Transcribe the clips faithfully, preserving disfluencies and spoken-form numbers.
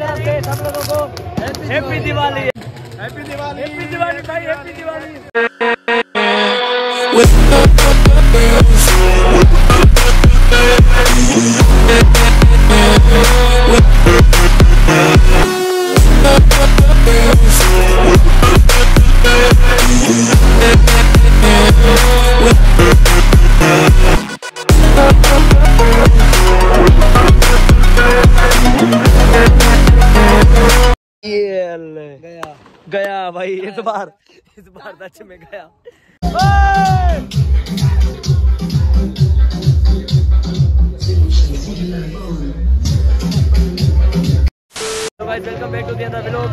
तरफ से सब लोगों को happy Diwali, happy Diwali, happy Diwali भाई, हैप्पी गया गया भाई, इस बार इस बार दच में गया। तो भाई वेलकम बैक टू दिया था व्लॉग।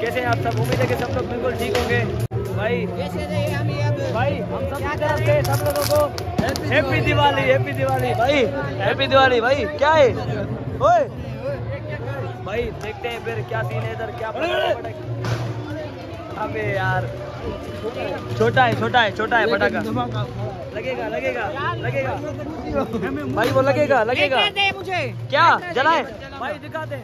कैसे हैं आप सब? उम्मीद है कि सब लोग बिल्कुल ठीक होंगे भाई। भाई हम सब की तरफ से सब लोगों को हैप्पी दिवाली, हैप्पी दिवाली भाई, हैप्पी दिवाली भाई। क्या है ओए भाई, देखते हैं फिर क्या सीन है इधर, क्या पटाखा। अबे यार छोटा है, छोटा है, छोटा है पटाखा। लगेगा लगेगा लगेगा भाई, वो लगेगा लगेगा। मुझे क्या जलाए भाई, दिखा दे।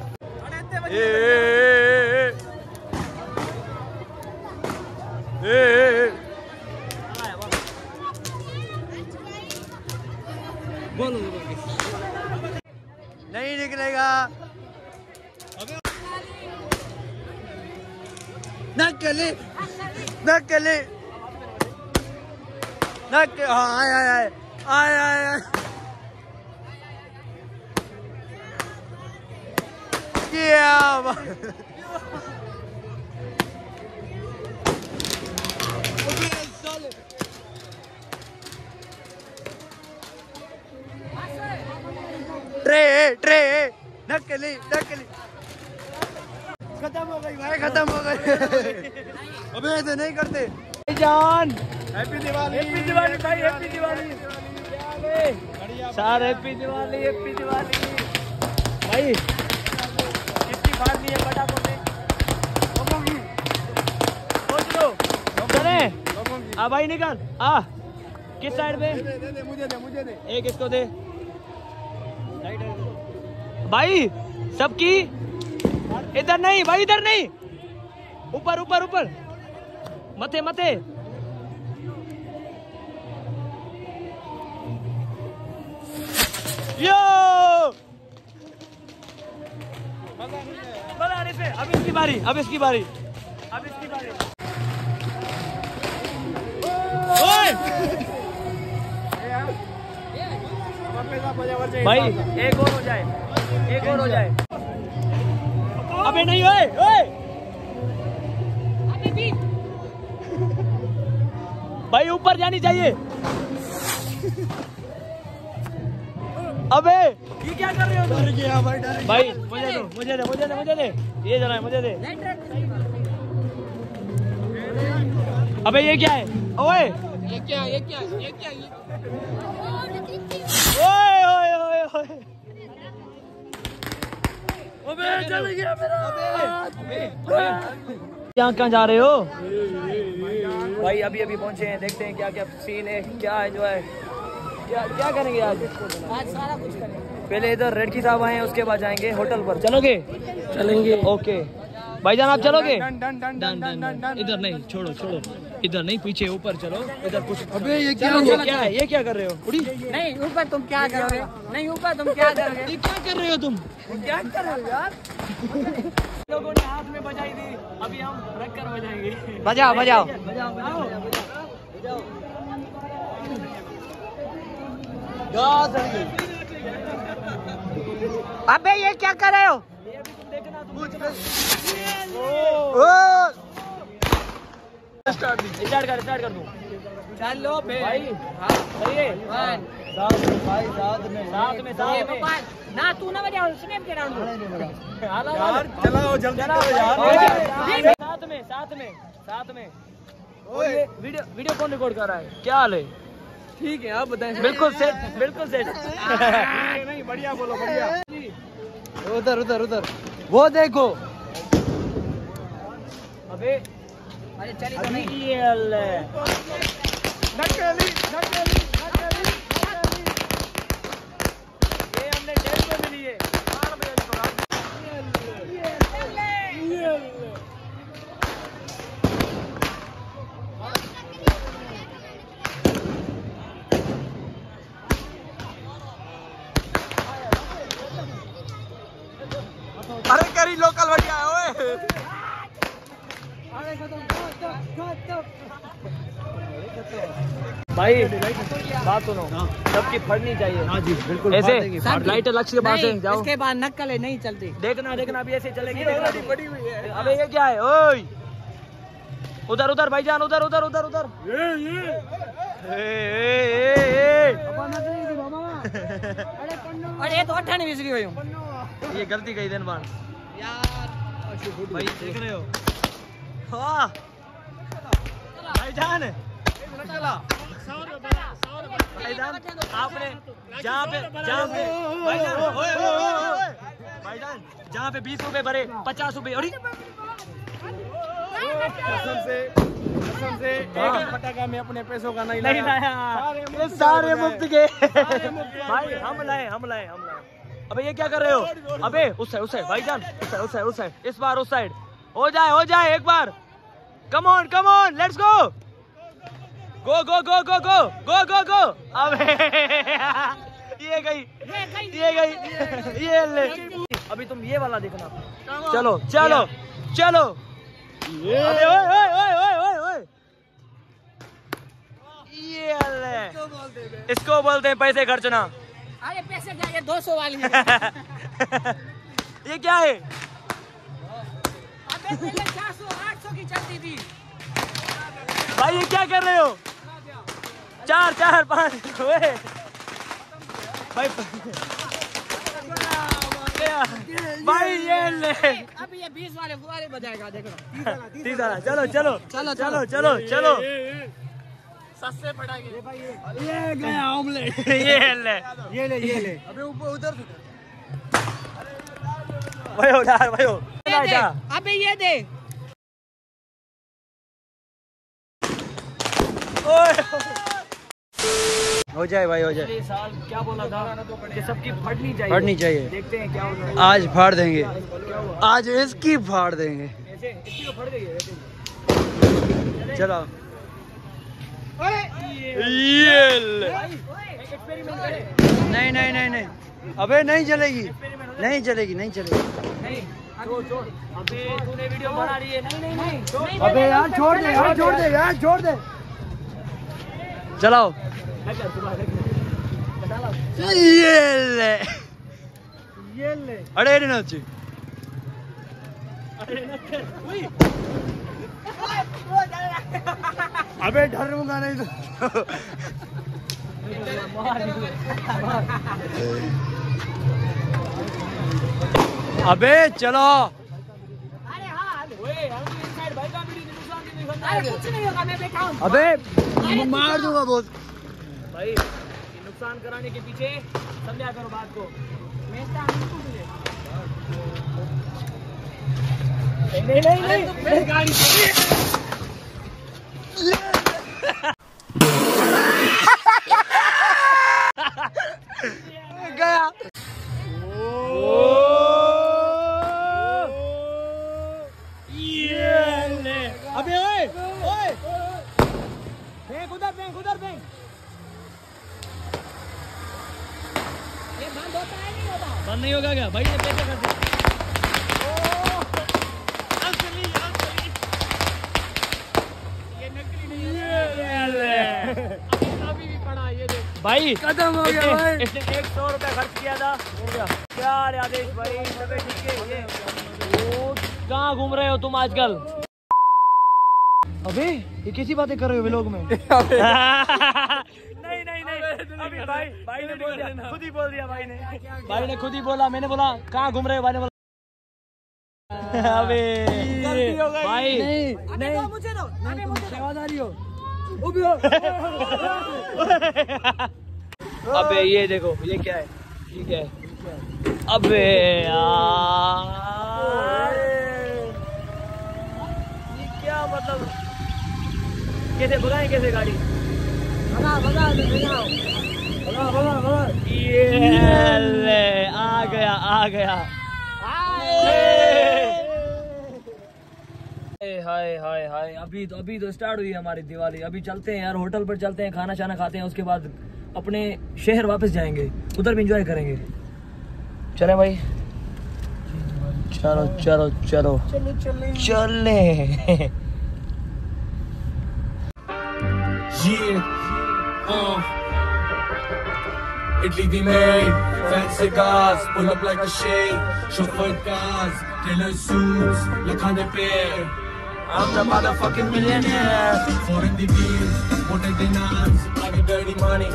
नहीं निकलेगा, ना कले ना कले ना के। हाय हाय हाय हाय हाय क्या ट्रे ट्रे ना कले ना कले। खत्म हो गई भाई, खत्म हो गई। अबे ऐसे नहीं करते भाई जान। हैप्पी दिवाली, हैप्पी दिवाली भाई, happy Diwali sir, happy Diwali, happy Diwali भाई। इसकी बात नहीं है पटाखों में, लोगों की सोच लो। आ भाई निकाल, आ किस साइड पे? दे दे मुझे, दे मुझे दे, एक इसको दे भाई। सबकी इधर नहीं भाई, इधर नहीं, ऊपर ऊपर ऊपर, मथे मथे। यो मजा नहीं से। अब इसकी बारी, अब इसकी बारी, अब इसकी बारी। भाई एक और हो जाए, एक और हो जाए। अबे नहीं ओए ओए भाई, ऊपर जानी चाहिए। अबे ये क्या कर रहे हो? डर गया भाई, डर। भाई मुझे दो, मुझे दे, मुझे दे, मुझे दे, ये जरा मुझे दे। अबे ये क्या है ओए? ये क्या, ये क्या, ये क्या? ओए ओए ओए ओए, अबे चल गया मेरा। यहाँ कहाँ जा रहे हो भाई? अभी अभी पहुँचे हैं, देखते हैं क्या क्या सीन है, क्या एंजॉय, क्या क्या करेंगे आज। आज सारा कुछ करेंगे। पहले इधर रेडकी साहब आए हैं, उसके बाद जाएंगे होटल पर। चलोगे? चलेंगे। ओके भाईजान आप चलोगे? इधर नहीं, छोड़ो छोड़ो, इधर नहीं, पीछे ऊपर चलो। इधर कुछ अबे ये क्या हो, क्या है ये? क्या कर रहे हो? उड़ी नहीं ऊपर, तुम क्या करोगे? नहीं ऊपर तुम क्या करोगे? ये क्या कर रहे हो तुम? क्या कर रहे हो यार? लोगों ने हाथ में बजाई दी, अभी हम रख कर बजाएंगे। बजाओ बजाओ बजाओ। अबे ये क्या कर रहे हो? स्टार्ट कर, स्टार्ट कर दो। चलो भाई, हाँ सही है। साथ भाई, साथ में, साथ में, साथ में ना। तू ना बजाओ, स्नैप के राउंड लो यार। चलाओ जल्दी करो यार। साथ में, साथ में, साथ में। ओए वीडियो, वीडियो कौन रिकॉर्ड कर रहा है? क्या हाल है? ठीक है, आप बताएं। बिल्कुल सेट, बिल्कुल सेट। नहीं बढ़िया बोलो, बढ़िया। उधर उधर उधर वो देखो। अबे अरे चली तो नहीं। नकली नकली नकली नकली। ये हमने डेढ़ सौ में लिए। अरे करी लोकल बढ़िया है ओए। भाई बात सुनो, सबकी फड़नी चाहिए। हाँ जी बिल्कुल, ऐसे लाइट अलग से बात है, जाओ इसके बाद नक्कल नहीं चलती। देखना देखना अभी ऐसे चलेगी, बड़ी हुई है। अबे ये क्या है ओए, उधर उधर भाईजान, उधर उधर उधर उधर। ये ये अरे ये तो अठानी बिसरी हुई हूं, ये गलती कई दिन बाद यार। भाई देख रहे हो वाह भाईजान, भाईजान आपने जहाँ पे जहाँ पे भाईजान जहाँ पे बीस रुपए भरे पचास रुपए और कसम से, कसम से एक पटाखा में अपने पैसों का नहीं लाया, सारे, सारे मुफ्त के। भाई हम लाए हम लाए हम लाए। अबे ये क्या कर रहे हो? अबे उस साइड उस साइड भाईजान, उस साइड उस साइड उस साइड, इस बार उस साइड हो जाए हो जाए एक बार। Come on come on, let's go go go go go go go go go. अबे ये गई ये गई ये ले। अभी तुम ये वाला देखना। चलो चलो चलो। ये अरे ओए ओए ओए ओए ओए ओए, ये ले इसको बोलते हैं पैसे खर्चना। अरे पैसे क्या, ये दो सौ वाली है। ये क्या है? अबे पहले चार सौ आठ सौ की चलती थी। भाई ये क्या कर रहे हो? चार चार पाँच हुए भाई। भाई ये ले, अब ये बीस वाले गुब्बारे बजाएगा, देखो तीस वाला। चलो चलो चलो चलो चलो चलो, सस्ते पटाखे। ये भाई ये गया ऑमलेट। ये ले ये ले ये ले। अबे ऊपर उधर से भाई उठा भाई, उठा अबे ये दे। ओए हो जाए भाई हो जाए। साल क्या बोला था कि सबकी फटनी चाहिए, फटनी चाहिए। देखते हैं क्या होता है। आज फाड़ देंगे, आज इसकी फाड़ देंगे। चलो ये नहीं नहीं नहीं नहीं, अबे नहीं चलेगी नहीं चलेगी नहीं चलेगी। अबे तूने वीडियो बना रही है। नहीं नहीं, अबे यार छोड़ दे यार छोड़ दे यार छोड़ दे। चलाओ ये ले ये ले। अरे अरे नची, अबे डरूंगा नहीं तो। अबे चलो। अरे हाँ कुछ नहीं होगा, मैं बैठा हूँ। अबे मार दूंगा बहुत भाई। नुकसान कराने के पीछे समझा करो बात को। नहीं नहीं नहीं मेरी गाड़ी। गया ये ले। अबे ओए ओए फेंक उधर, फेंक उधर, फेंक। बंद नहीं होगा क्या भाई? ये पैसे कर दो। भाई खत्म हो गया भाई। इसने एक सौ रुपया खर्च किया था, हो गया। क्या आदेश भाई, सब ठीक है? कहाँ घूम रहे हो तुम आजकल? अबे ये कैसी बातें कर रहे हो व्लॉग में? नहीं नहीं नहीं, अभी भाई भाई ने बोल दिया, खुद ही बोल दिया भाई ने। भाई ने खुद ही बोला, मैंने बोला कहाँ घूम रहे हो? भाई ने बोला। अबे भाई नहीं नहीं, मुझे दो, अबे मुझे सेवादारी हो। अबे ये देखो ये क्या है, ये क्या है? अबे यार ये क्या मतलब, कैसे भगाएं कैसे गाड़ी? भगा भगा भगा भगा भगा। ये ले आ गया आ गया। हाय हाय हाय। अभी तो अभी तो स्टार्ट हुई है हमारी दिवाली। अभी चलते हैं यार, होटल पर चलते हैं, खाना छाना खाते हैं, उसके बाद अपने शहर वापस जाएंगे, उधर भी एंजॉय करेंगे। चले भाई। चलो चलो चलो चले चले Italy we made fancy cars, pull up like a shade, chauffeur cars, tailor suits, lakhane pe. I'm the motherfucking millionaire. Foreign deals, modern dinners, I get dirty money,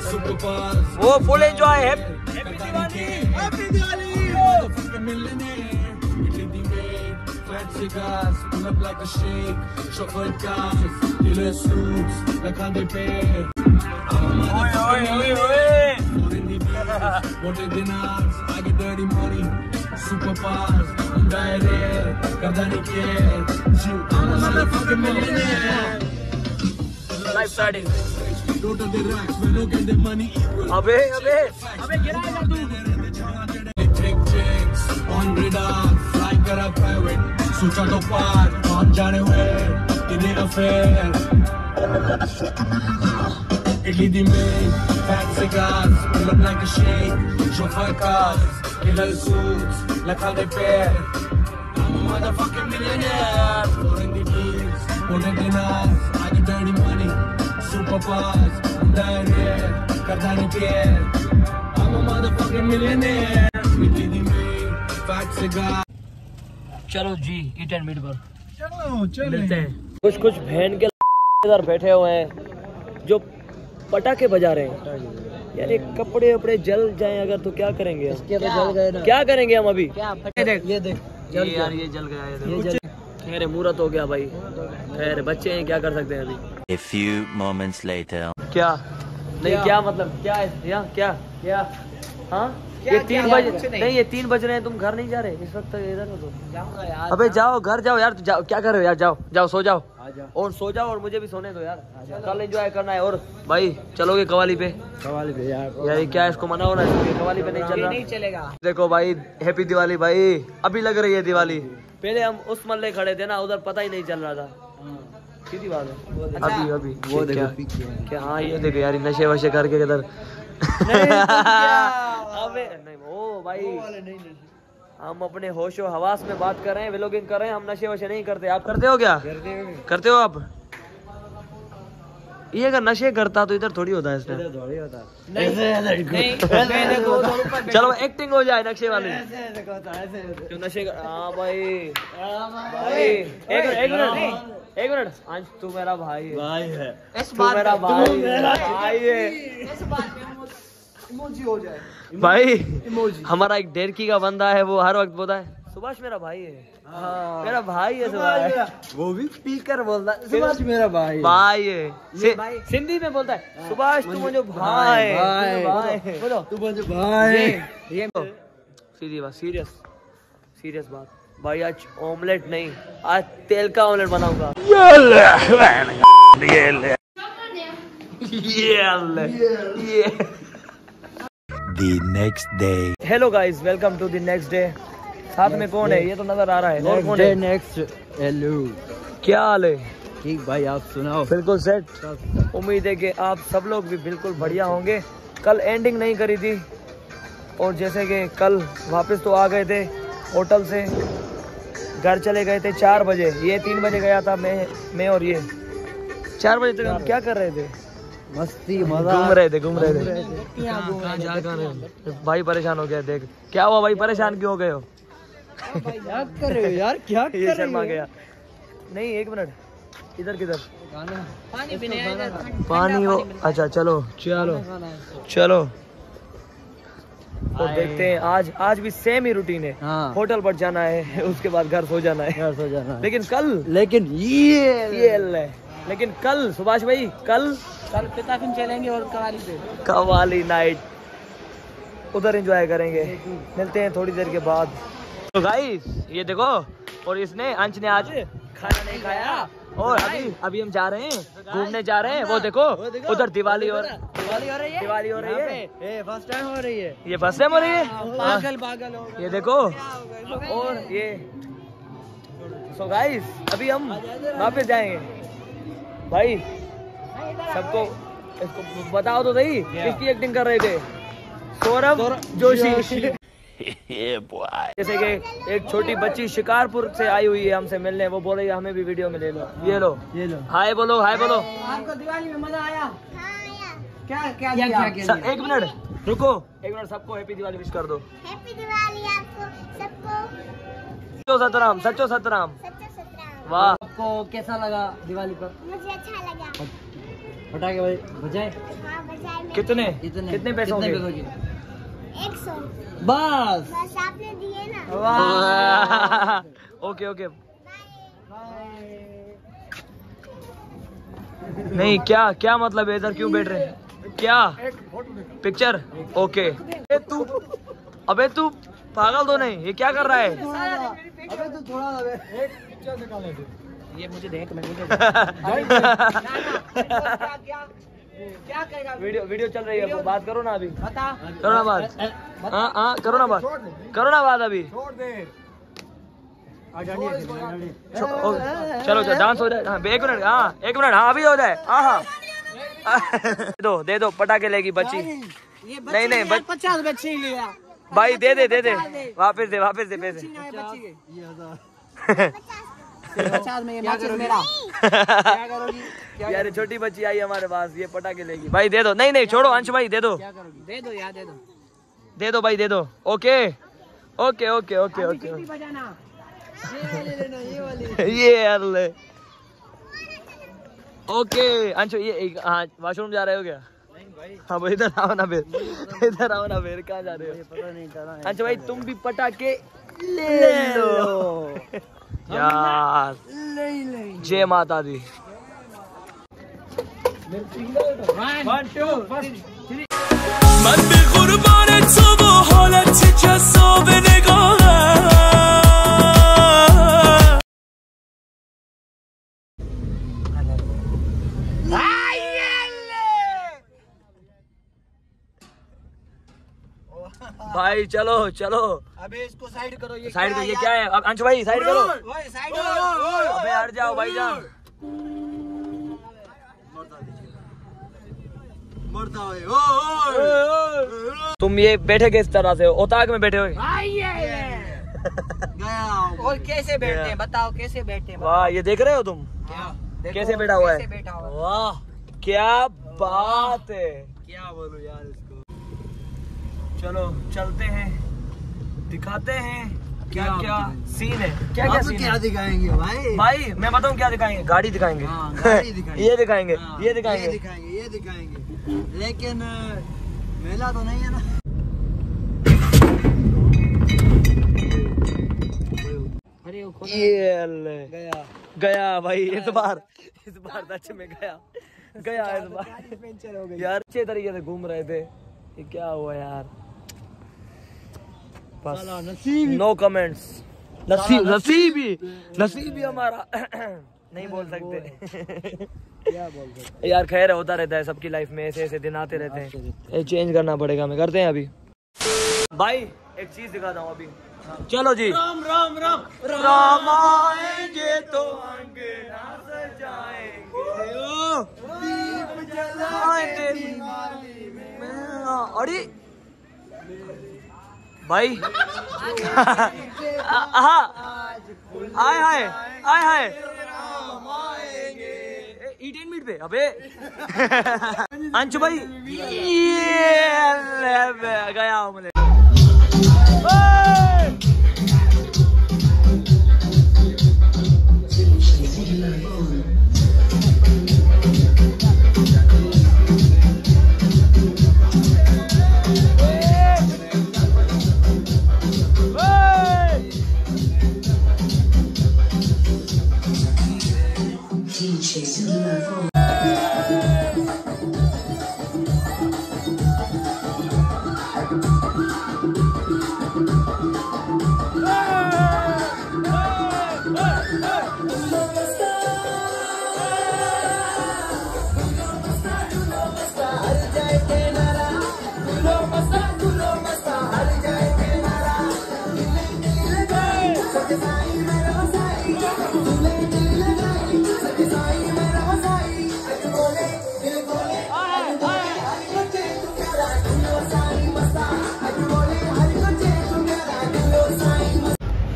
super cars. Oh, full enjoy, happy Diwali, happy Diwali. Motherfucking millionaire. Italy we made fancy cars, pull up like a shade, chauffeur cars, tailor suits, lakhane pe. Oi oi oi oi. What a dinners, I get dirty money, super fast, I'm dying here, cause I don't care. I'm a motherfucking millionaire. Life starting. Don't on the racks, we look at the money equal. Abey, abey, abey, get out of here. Check checks, on radar, fly kara private, socha to par, on jaane where, in a affair. Italy the main. Fancy cars, pull up like a shake, chauffeur cars, killer suits, like how they pair. I'm a motherfucking millionaire. Foreign deals, modern dinners, I get dirty money, super cars, I'm dying here, cause I don't care. I'm a motherfucking millionaire. Italy made, fancy cars. चलो जी, eat and meet पर. चलो चलो. मिलते हैं. कुछ कुछ बहन के इधर बैठे हुए हैं, जो पटाखे बजा रहे हैं यार। ये कपड़े वपड़े जल जाएं अगर तो क्या करेंगे हम? क्या जल गए ना? क्या करेंगे हम अभी? क्या फटे देख, ये देख जल ये यार, ये जल गया, ये जल। खैर मुहूर्त हो गया भाई, खैर बच्चे हैं, क्या कर सकते हैं अभी। A few moments later. क्या नहीं क्या मतलब क्या है यहाँ क्या क्या? हाँ ये तीन बजे नहीं, ये तीन बज रहे हैं, तुम घर नहीं जा रहे इस वक्त इधर हो तो? जाऊंगा यार। अबे जाओ घर जाओ यार, क्या कर रहे हो यार? जाओ जाओ सो जाओ और सो जाओ, और मुझे भी सोने दो यार, कल एंजॉय करना है। और भाई चलोगे कवाली पे? कवाली पे यार, यार क्या इसको मना हो रहा है? कवाली पे नहीं चलना, नहीं चलेगा। देखो भाई हैप्पी दिवाली भाई, अभी लग रही है दिवाली। पहले हम उस मल्ले खड़े थे ना, उधर पता ही नहीं चल रहा था। सीधी बात है, अभी अभी वो देखो क्या। हाँ ये देखो यार, नशे वशे करके इधर। ओ भाई हम अपने होशो हवास में बात कर रहे हैं, व्लॉगिंग कर रहे हैं, हम नशे वशे नहीं करते। आप करते हो क्या? करते हो आप? ये अगर नशे करता तो इधर थोड़ी होता है, इसमें थोड़ी होता नहीं, नहीं, नहीं। चलो एक्टिंग हो जाए नक्शे वाले नशे। हाँ भाई एक मिनट एक मिनट, आज तू मेरा भाई है, तू मेरा भाई है इमोजी हो जाए। इमोजी, भाई इमोजी। हमारा एक डेरकी का बंदा है, वो हर वक्त बोलता है सुभाष मेरा भाई है। हाँ। मेरा भाई है सुभाष, वो भी स्पीकर बोलता है सुभाष मेरा भाई भाई है। सिंधी में बोलता है सुभाष तू मुझे भाई भाई बोलो, तू मुझे भाई। सीधी बात, सीरियस सीरियस बात भाई, आज ऑमलेट नहीं, आज तेल का ऑमलेट बनाऊंगा। The next day. Hello guys, welcome to the next day. साथ में कौन है? ये तो नजर आ रहा है। और कौन है? Next, hello. क्या हाल है? ठीक भाई, आप सुनाओ? बिल्कुल सेट। उम्मीद है कि आप सब लोग भी बिल्कुल बढ़िया होंगे। कल एंडिंग नहीं करी थी, और जैसे कि कल वापस तो आ गए थे होटल से, घर चले गए थे चार बजे। ये तीन बजे गया था मैं मैं और ये चार बजे तक हम क्या कर रहे थे? मस्ती मजा, घूम रहे थे घूम रहे थे, रहे थे। क्या, क्या, क्या, क्या, क्या भाई परेशान हो गया। देख क्या हुआ भाई, परेशान क्यों हो गए हो? क्या कर रहे हो यार, क्या कर शर्मा गया? नहीं एक मिनट, इधर किधर पानी पीने? पानी हो, अच्छा चलो चलो चलो। और देखते हैं आज आज भी सेम ही रूटीन है। हाँ। होटल पर जाना है, उसके बाद घर सो जाना है, घर सो जाना। लेकिन कल लेकिन ये लेकिन कल सुभाष भाई कल कल पिता फिन चलेंगे और कवाली पे, कवाली नाइट उधर एंजॉय करेंगे। मिलते हैं थोड़ी देर के बाद। तो गाइस ये देखो, और इसने अंश ने आज खाना नहीं खाया, और अभी अभी हम जा रहे हैं घूमने जा रहे हैं। वो देखो उधर दिवाली और दिवाली हो रही है, दिवाली हो रही है, ये फर्स्ट टाइम हो रही है, ये फर्स्ट टाइम हो रही है। पागल पागल हो गए ये देखो। और ये सो गाइस अभी हम वापस जाएंगे। भाई सबको इसको बताओ तो सही, किसकी एक्टिंग कर रहे थे? सौरभ जोशी। जैसे कि एक छोटी बच्ची शिकारपुर से आई हुई है हमसे मिलने, वो बोल रही है हमें भी वीडियो में ले लो, ये लो ये लो। हाय बोलो, हाय बोलो। आपको दिवाली में मजा आया? क्या क्या क्या क्या? एक मिनट रुको, एक मिनट, सबको हैप्पी दिवाली विश कर दो। हैप्पी दिवाली आपको सबको। सतराम सच्चो सतराम। वाह, आपको कैसा लगा दिवाली पर? मुझे अच्छा लगा। फटाके भाई बजाए? हाँ, बजाए। कितने कितने कितने पैसों के? सौ। बस बस आपने दिए ना। वाह, ओके ओके। नहीं, क्या क्या मतलब है, इधर क्यों बैठ रहे हैं? क्या पिक्चर? ओके। तू अबे तू पागल तो नहीं, ये क्या कर रहा है? अबे तू थोड़ा एक पिक्चर निकालने दे। ये मुझे देख, मैं मुझे क्या करेगा? वीडियो वीडियो चल रही है, बात करो ना अभी। बता करो ना बात। हाँ हाँ करो ना बात, करो ना बात अभी। छोड़ दे, चलो चलो डांस हो जाए। हाँ एक मिनट, हाँ एक मिनट, हाँ अभी हो जाए। हाँ हाँ दो दे दो, पटाखे लेगी बच्ची। नहीं नहीं, पचास बच्चे लिया भाई, दे दे दे दे, वापस दे वापस दे पैसे। में क्या मेरा क्या करोगी यार? छोटी बच्ची आई हमारे पास, ये पटाखे लेगी। भाई दे दो। नहीं नहीं छोड़ो, अंश भाई दे दो, दे दो यार, दे दो दे दो भाई दे दो। Okay okay okay okay okay. ये यार ले। ओके अंश, ये हाँ वॉशरूम जा रहे हो क्या? हाँ भाई इधर आओ ना फिर, इधर आओ ना फिर। कहाँ जा रहे हो? पता नहीं चला। अंश भाई तुम भी पटाखे ले लो यार। जय माता दी। भाई चलो चलो, अबे इसको साइड करो। ये साइड करो, ये क्या है? अब अंश भाई साइड करो, साइड करो। अबे हट जाओ भाईजान। तुम ये बैठे किस तरह से? ओताक में बैठे हो और कैसे बैठते हैं बताओ, कैसे बैठते हैं? वाह, ये देख रहे हो तुम कैसे बैठा हुआ है? वाह क्या बात है, क्या बोलूं यार इसको। चलो चलते हैं, दिखाते हैं क्या क्या, क्या सीन है, क्या क्या सीन क्या है? दिखाएंगे भाई, भाई मैं बताऊं क्या दिखाएंगे? गाड़ी दिखाएंगे, आ, गाड़ी दिखाएंगे। ये दिखाएंगे, आ, ये दिखाएंगे ये दिखाएंगे ये दिखाएंगे लेकिन मेला तो नहीं है ना। अरे ये गया गया भाई, इस बार इस बार सच में गया गया इस बार यार। अच्छे तरीके से घूम रहे थे, ये क्या हुआ यार? नसीब, नो कमेंट्स। नसीब नसीब ही नसीब ही हमारा नहीं बोल सकते क्या बोल सकते यार। खैर होता रहता है सबकी लाइफ में, ऐसे ऐसे दिन आते रहते हैं। ये चेंज करना पड़ेगा, हमें करते हैं अभी। भाई एक चीज दिखाता हूँ अभी। चलो जी, राम राम राम राम आएंगे तो अंगना सजाएंगे। अरे भाई आए हाय आए हाय ईट एंड मीट पे। अबे अंश भाई गया मुझे।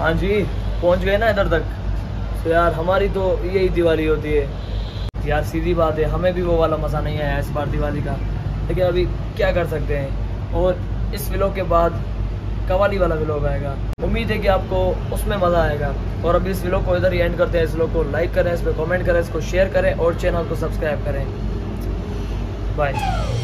हाँ जी पहुंच गए ना इधर तक। तो यार हमारी तो यही दिवाली होती है यार, सीधी बात है हमें भी वो वाला मज़ा नहीं आया इस बार दिवाली का, लेकिन अभी क्या कर सकते हैं। और इस व्लॉग के बाद कवाली वाला व्लॉग आएगा, उम्मीद है कि आपको उसमें मज़ा आएगा। और अभी इस व्लॉग को इधर ही एंड करते हैं। इस व्लॉग को लाइक करें, इस पर कॉमेंट करें, इसको शेयर करें और चैनल को सब्सक्राइब करें। बाय।